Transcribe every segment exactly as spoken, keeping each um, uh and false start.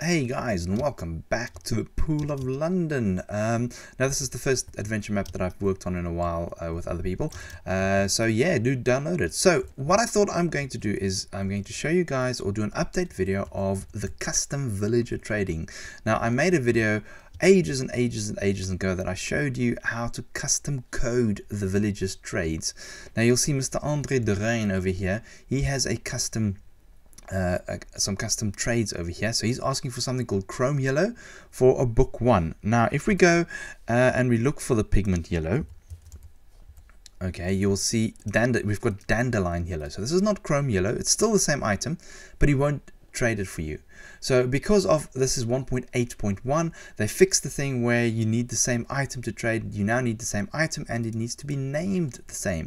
Hey guys, and welcome back to Pool of London. Um, now this is the first adventure map that I've worked on in a while uh, with other people. Uh, so yeah, do download it. So what I thought I'm going to do is I'm going to show you guys or do an update video of the custom villager trading. Now I made a video ages and ages and ages ago that I showed you how to custom code the villagers' trades. Now you'll see Mister André de Rein over here. He has a custom Uh, uh, some custom trades over here. So he's asking for something called chrome yellow for a book one. Now if we go uh, and we look for the pigment yellow, okay, you'll see dand we've got dandelion yellow. So this is not chrome yellow, it's still the same item, but he won't trade it for you. So because of this is one point eight point one, they fixed the thing where you need the same item to trade. You now need the same item and it needs to be named the same.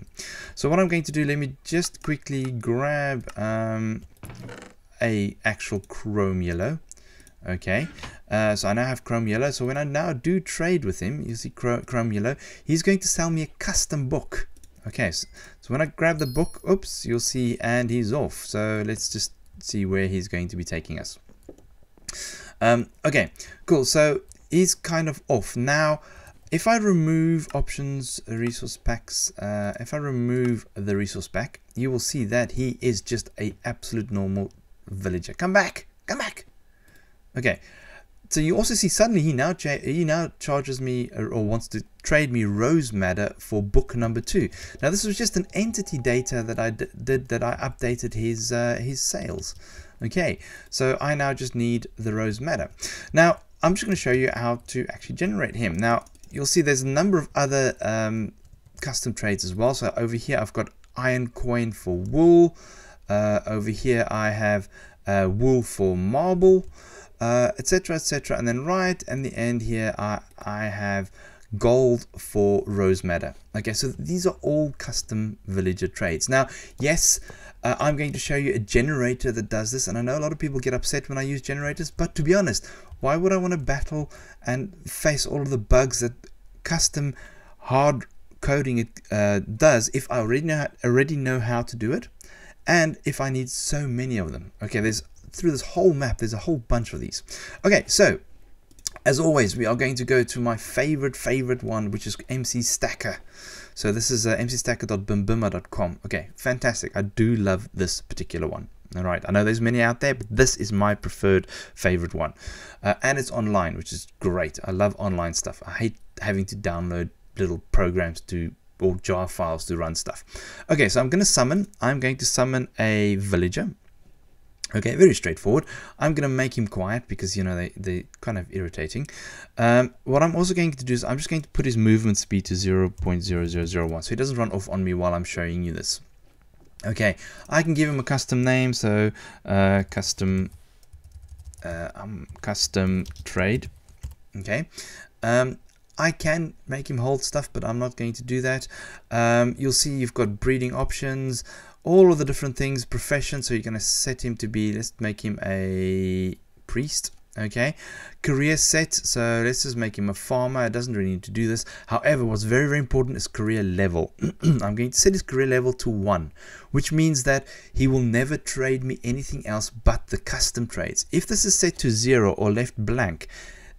So what I'm going to do, let me just quickly grab um, a actual chrome yellow. Okay, uh, so I now have chrome yellow. So when I now do trade with him, you see chrome yellow, he's going to sell me a custom book. Okay, so, so when I grab the book, oops, you'll see, and he's off. So let's just see where he's going to be taking us. Um, okay, cool. So he's kind of off now. If I remove options, resource packs, uh, if I remove the resource pack, you will see that he is just a absolute normal villager. Come back, come back. Okay, so you also see suddenly he now he now charges me or, or wants to trade me rose madder for book number two. Now this was just an entity data that I did that I updated his uh, his sales. Okay, so I now just need the rose madder. Now I'm just going to show you how to actually generate him. Now you'll see there's a number of other um, custom trades as well. So over here I've got iron coin for wool. Uh, over here I have uh, wool for marble, etc, uh, et cetera. And then right at the end here I, I have gold for rose madder. Okay, so these are all custom villager trades. Now yes, uh, I'm going to show you a generator that does this, and I know a lot of people get upset when I use generators, but to be honest, why would I want to battle and face all of the bugs that custom hard coding it uh, does if I already know, already know how to do it, and if I need so many of them? Okay, there's through this whole map there's a whole bunch of these. Okay, so as always, we are going to go to my favorite, favorite one, which is MCStacker. So this is uh, m c stacker dot bim bima dot com. Okay, fantastic. I do love this particular one. All right, I know there's many out there, but this is my preferred favorite one. Uh, and it's online, which is great. I love online stuff. I hate having to download little programs to or jar files to run stuff. Okay, so I'm going to summon. I'm going to summon a villager. Okay, very straightforward. I'm going to make him quiet because, you know, they, they're kind of irritating. Um, what I'm also going to do is I'm just going to put his movement speed to zero point zero zero zero one so he doesn't run off on me while I'm showing you this. Okay, I can give him a custom name. So uh, custom uh, um, custom trade. Okay, um, I can make him hold stuff, but I'm not going to do that. Um, you'll see you've got breeding options, all of the different things, profession. So you're going to set him to be, let's make him a priest. Okay, career set, so let's just make him a farmer. It doesn't really need to do this. However, what's very very important is career level. I'm going to set his career level to one, which means that he will never trade me anything else but the custom trades. If this is set to zero or left blank,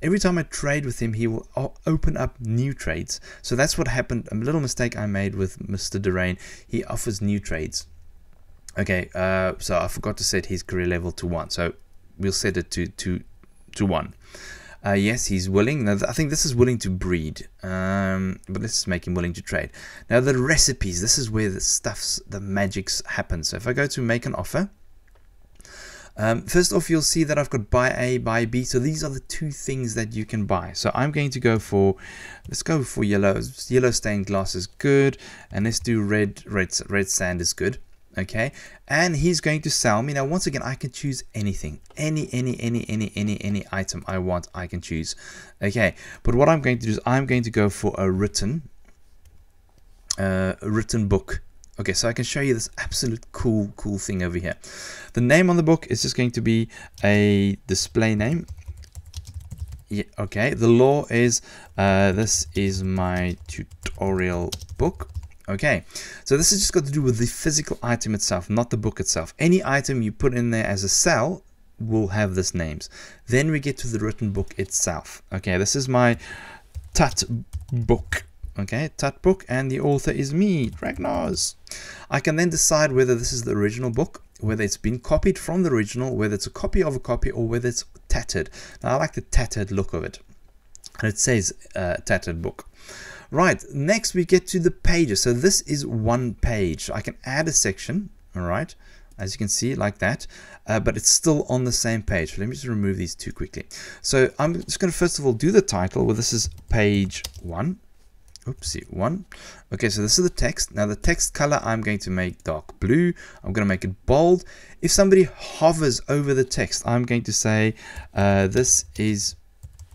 every time I trade with him, he will open up new trades. So that's what happened, a little mistake I made with Mister de Rein. He offers new trades. Okay, uh, so I forgot to set his career level to one. So we'll set it to to, to one. Uh, yes, he's willing. Now, I think this is willing to breed, um, but let's just make him willing to trade. Now, the recipes, this is where the stuff's, the magics happen. So if I go to make an offer, Um, first off, you'll see that I've got buy A, buy B. So these are the two things that you can buy. So I'm going to go for, let's go for yellow. Yellow stained glass is good. And let's do red, red, red sand is good. Okay. And he's going to sell me. Now, once again, I can choose anything, any, any, any, any, any, any item I want, I can choose. Okay. But what I'm going to do is I'm going to go for a written, uh, a written book. Okay, so I can show you this absolute cool, cool thing over here. The name on the book is just going to be a display name. Yeah, okay, the law is, uh, this is my tutorial book. Okay, so this has just got to do with the physical item itself, not the book itself. Any item you put in there as a cell will have this names. Then we get to the written book itself. Okay, this is my Tut book. Okay, Tut book, and the author is me, Dragnoz. I can then decide whether this is the original book, whether it's been copied from the original, whether it's a copy of a copy, or whether it's tattered. Now I like the tattered look of it, and it says uh, tattered book. Right, next we get to the pages. So this is one page. I can add a section, all right, as you can see, like that, uh, but it's still on the same page. Let me just remove these two quickly. So I'm just going to first of all do the title. Well, this is page one. Oopsie, one. Okay, so this is the text. Now the text color I'm going to make dark blue. I'm going to make it bold. If somebody hovers over the text, I'm going to say uh, this is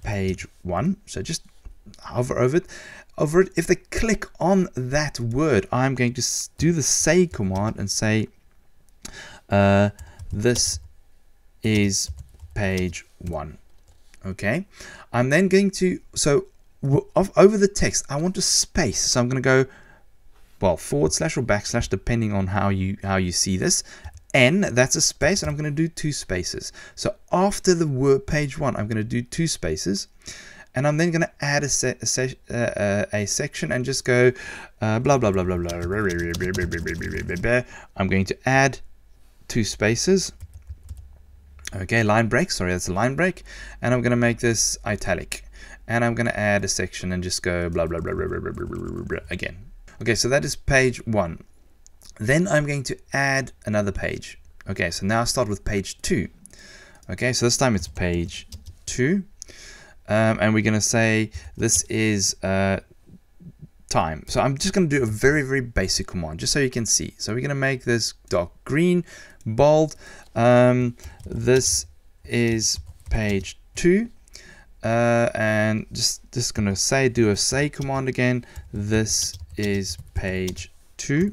page one. So just hover over it. Over it. If they click on that word, I'm going to do the say command and say uh, this is page one. Okay, I'm then going to so. Over the text, I want a space, so I'm going to go, well, forward slash or backslash, depending on how you how you see this. N, that's a space, and I'm going to do two spaces. So after the word page one, I'm going to do two spaces, and I'm then going to add a se a, se uh, uh, a section and just go uh, blah blah blah blah blah. I'm going to add two spaces. Okay, line break. Sorry, that's a line break, and I'm going to make this italic. And I'm going to add a section and just go blah, blah, blah, blah, blah, blah, blah, blah, blah, blah, again. Okay, so that is page one. Then I'm going to add another page. Okay, so now I start with page two. Okay, so this time it's page two. Um, and we're going to say this is uh, time. So I'm just going to do a very, very basic command, just so you can see. So we're going to make this dark green, bold. Um, this is page two. Uh, and just just gonna say do a say command again. This is page two.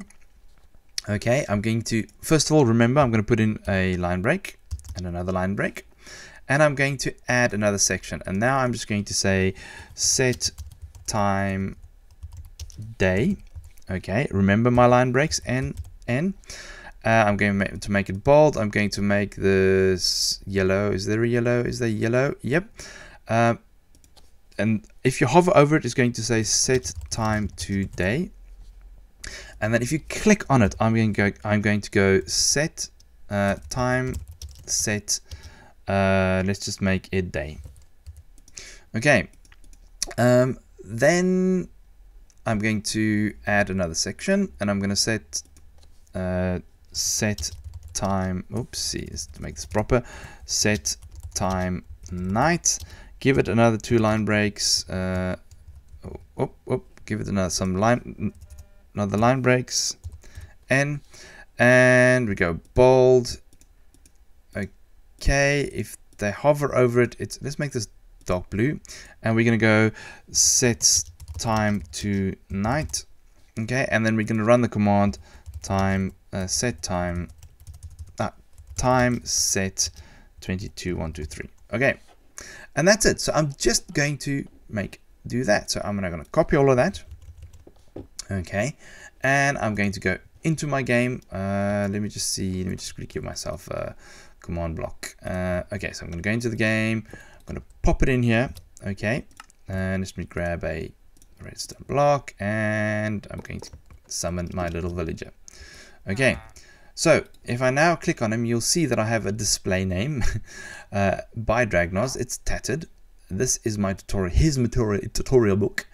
Okay, I'm going to first of all remember I'm going to put in a line break and another line break, and I'm going to add another section. And now I'm just going to say set time day. Okay, remember my line breaks and n. Uh, I'm going to make, to make it bold. I'm going to make this yellow. Is there a yellow? Is there yellow? Yep. Uh, and if you hover over it, it's going to say set time to day. And then if you click on it, I'm going to go, I'm going to go set uh, time set. Uh, let's just make it day. Okay. Um, then I'm going to add another section, and I'm going to set uh, set time. Oopsie, let's make this proper. Set time night. Give it another two line breaks. Uh, oh, oh, oh, give it another some line, another line breaks, and and we go bold. Okay, if they hover over it, it's let's make this dark blue, and we're gonna go set time to night. Okay, and then we're gonna run the command time uh, set time uh, time set twenty-two one two three. Okay. And that's it. So I'm just going to make do that. So I'm going to copy all of that. Okay. And I'm going to go into my game. Uh, let me just see. Let me just give myself a command block. Uh, okay. So I'm going to go into the game. I'm going to pop it in here. Okay. And just let me grab a redstone block. And I'm going to summon my little villager. Okay. So if I now click on him, you'll see that I have a display name uh, by Dragnoz. It's tattered. This is my tutorial, his tutorial, tutorial book.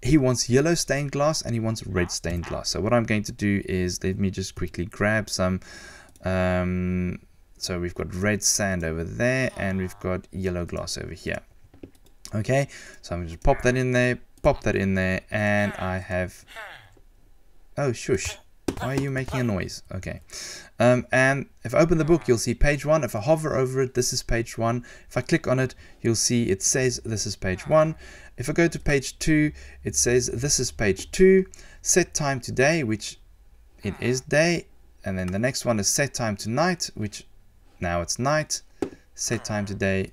He wants yellow stained glass and he wants red stained glass. So what I'm going to do is let me just quickly grab some. Um, so we've got red sand over there and we've got yellow glass over here. Okay, so I'm going to pop that in there, pop that in there, and I have. Oh, shush. Why are you making a noise? Okay. Um, and if I open the book, you'll see page one. If I hover over it, this is page one. If I click on it, you'll see it says this is page one. If I go to page two, it says this is page two. Set time to day, which it is day. And then the next one is set time to night, which now it's night. Set time to day.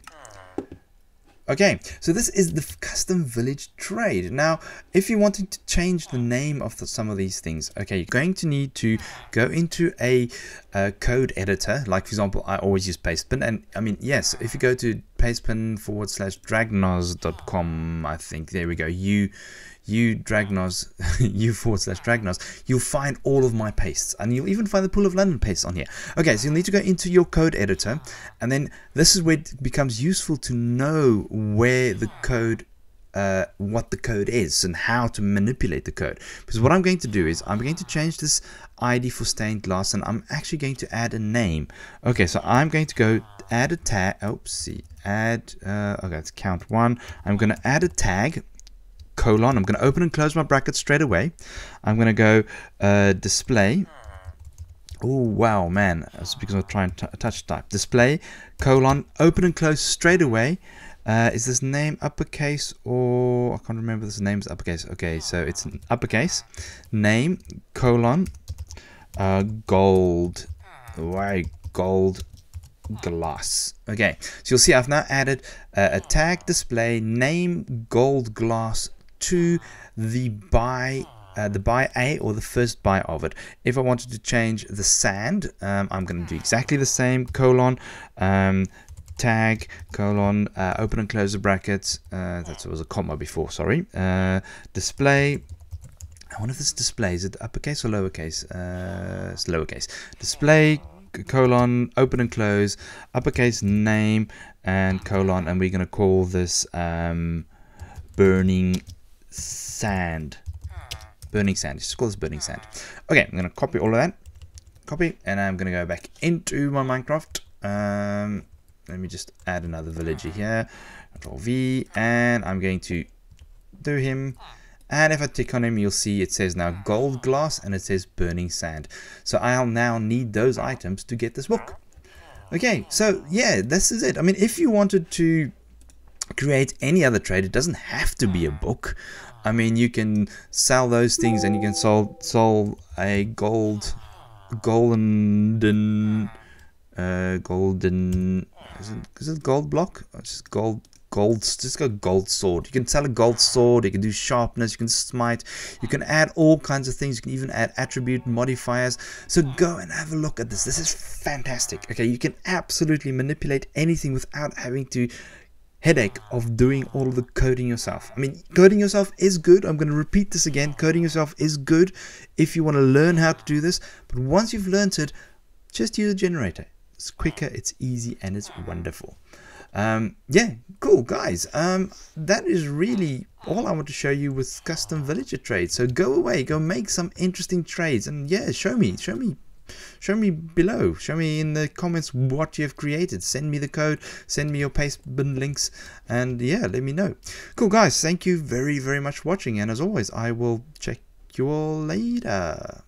Okay, so this is the custom village trade. Now, if you wanted to change the name of the, some of these things, okay, you're going to need to go into a uh, code editor. Like, for example, I always use PASTEBIN. And I mean, yes, if you go to PASTEBIN forward slash Dragnoz dot com, I think, there we go, you, you Dragnoz, you forward slash Dragnoz, you'll find all of my pastes. And you'll even find the Pool of London paste on here. Okay, so you'll need to go into your code editor. And then this is where it becomes useful to know where the code, uh, what the code is and how to manipulate the code. Because what I'm going to do is I'm going to change this I D for stained glass, and I'm actually going to add a name. Okay, so I'm going to go add a tag. Oopsie, add, uh, okay, it's count one. I'm going to add a tag. Colon. I'm going to open and close my bracket straight away. I'm going to go uh, display. Oh wow, man! That's because I'm trying to touch type. Display colon open and close straight away. Uh, is this name uppercase or I can't remember this name's uppercase? Okay, so it's an uppercase name colon uh, gold. Why gold? Glass. Okay, so you'll see I've now added uh, a tag display name gold glass to the by uh, the by a or the first by of it. If I wanted to change the sand, um, I'm going to do exactly the same colon um, tag colon uh, open and close the brackets. Uh, that was a comma before. Sorry. Uh, display. I wonder if this display is it uppercase or lowercase? Uh, it's lowercase. Display. Colon open and close uppercase name and colon, and we're going to call this um burning sand burning sand just call this burning sand. Okay, I'm going to copy all of that, copy, and I'm going to go back into my Minecraft. Um let me just add another villager here, control V, and I'm going to do him. And if I tick on him, you'll see it says now gold glass and it says burning sand. So I'll now need those items to get this book. Okay, so yeah, this is it. I mean, if you wanted to create any other trade, it doesn't have to be a book. I mean, you can sell those things and you can sell, sell a gold, golden, uh, golden, is it, is it gold block? It's just gold. Gold, just go gold sword. You can sell a gold sword, you can do sharpness, you can smite, you can add all kinds of things, you can even add attribute modifiers. So go and have a look at this. This is fantastic. Okay, you can absolutely manipulate anything without having to headache of doing all of the coding yourself. I mean, coding yourself is good. I'm going to repeat this again. Coding yourself is good if you want to learn how to do this. But once you've learned it, just use a generator. It's quicker, it's easy, and it's wonderful. Um, yeah, cool guys. Um, that is really all I want to show you with custom villager trades. So go away, go make some interesting trades, and yeah, show me, show me, show me below. Show me in the comments what you have created. Send me the code, send me your PASTEBIN links, and yeah, let me know. Cool guys, thank you very, very much for watching, and as always, I will check you all later.